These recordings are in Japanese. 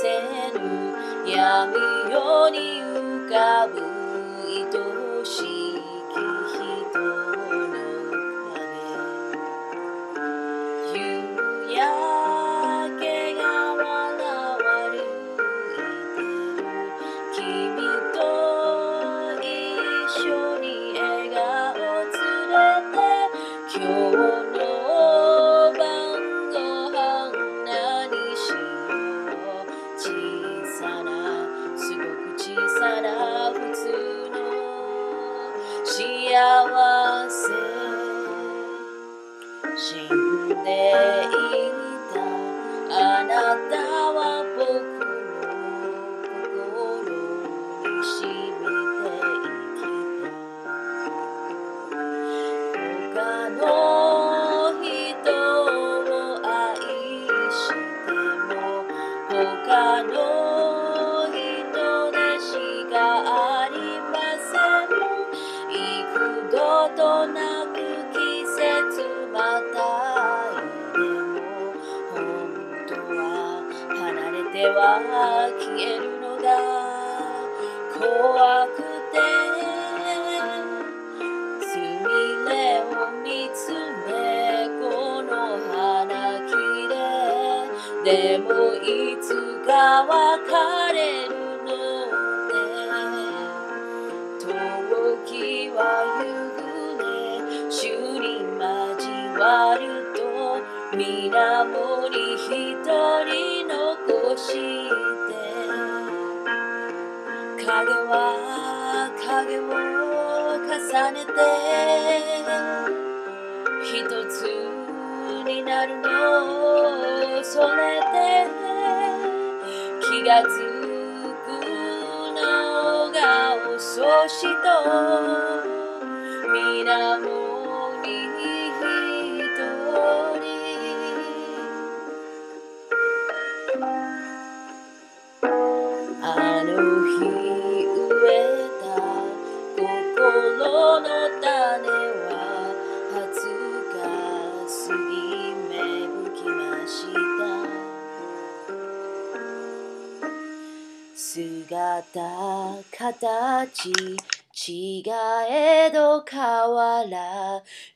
せぬ闇夜に浮かぶ愛しき人の影夕焼けが笑われてる君と一緒に笑顔連れて今日幸せ死んでいたあなたは僕の心に染みていた他の人を愛しても他のは消えるのが怖くてすみれを見つめこの花きれでもいつか別れるのね遠きは夕暮れ主に交わると水面に一人の影は影を重ねて一つになるのそれで気がつくのが遅しと水面に一人あの日植えた心の種は20日過ぎ芽吹きました姿形違えど変わら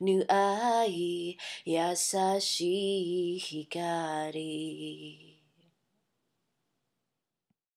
ぬ愛優しい光